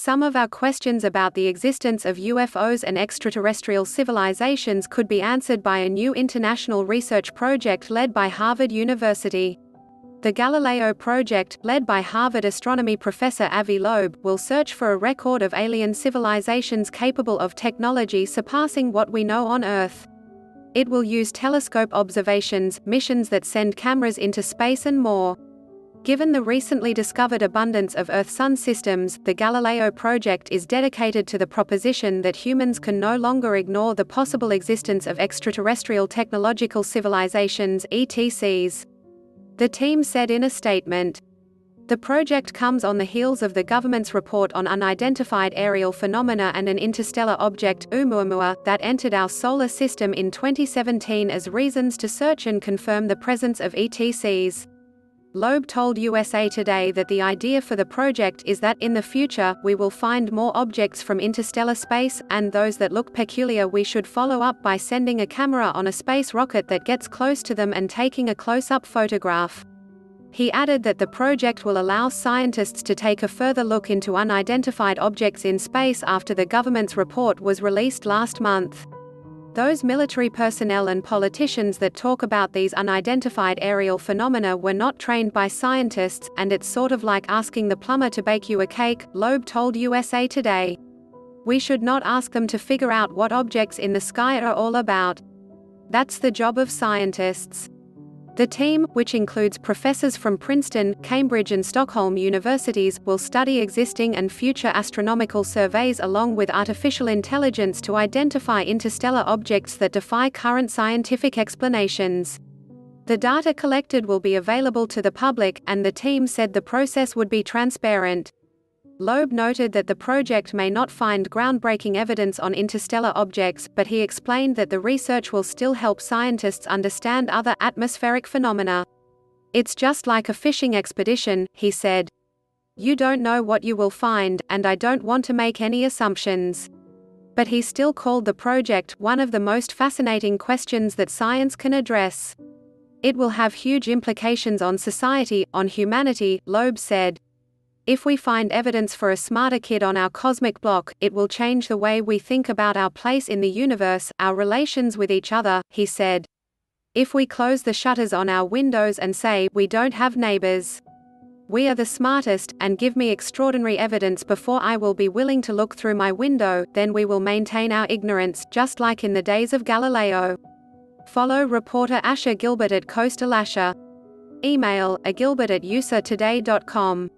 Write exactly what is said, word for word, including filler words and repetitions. Some of our questions about the existence of U F Os and extraterrestrial civilizations could be answered by a new international research project led by Harvard University. The Galileo Project, led by Harvard astronomy professor Avi Loeb, will search for a record of alien civilizations capable of technology surpassing what we know on Earth. It will use telescope observations, missions that send cameras into space and more. Given the recently discovered abundance of Earth-Sun systems, the Galileo Project is dedicated to the proposition that humans can no longer ignore the possible existence of extraterrestrial technological civilizations, E T Cs. The team said in a statement. The project comes on the heels of the government's report on unidentified aerial phenomena and an interstellar object, Oumuamua, that entered our solar system in twenty seventeen as reasons to search and confirm the presence of E T Cs. Loeb told U S A Today that the idea for the project is that, in the future, we will find more objects from interstellar space, and those that look peculiar we should follow up by sending a camera on a space rocket that gets close to them and taking a close-up photograph. He added that the project will allow scientists to take a further look into unidentified objects in space after the government's report was released last month. Those military personnel and politicians that talk about these unidentified aerial phenomena were not trained by scientists, and it's sort of like asking the plumber to bake you a cake, Loeb told U S A Today. We should not ask them to figure out what objects in the sky are all about. That's the job of scientists. The team, which includes professors from Princeton, Cambridge and Stockholm universities, will study existing and future astronomical surveys along with artificial intelligence to identify interstellar objects that defy current scientific explanations. The data collected will be available to the public, and the team said the process would be transparent. Loeb noted that the project may not find groundbreaking evidence on interstellar objects, but he explained that the research will still help scientists understand other atmospheric phenomena. It's just like a fishing expedition, he said. You don't know what you will find, and I don't want to make any assumptions. But he still called the project one of the most fascinating questions that science can address. It will have huge implications on society, on humanity, Loeb said. If we find evidence for a smarter kid on our cosmic block, it will change the way we think about our place in the universe, our relations with each other, he said. If we close the shutters on our windows and say, we don't have neighbors. We are the smartest, and give me extraordinary evidence before I will be willing to look through my window, then we will maintain our ignorance, just like in the days of Galileo. Follow reporter Asher Gilbert at Coastal Asher. Email, agilbert at U S A today dot com.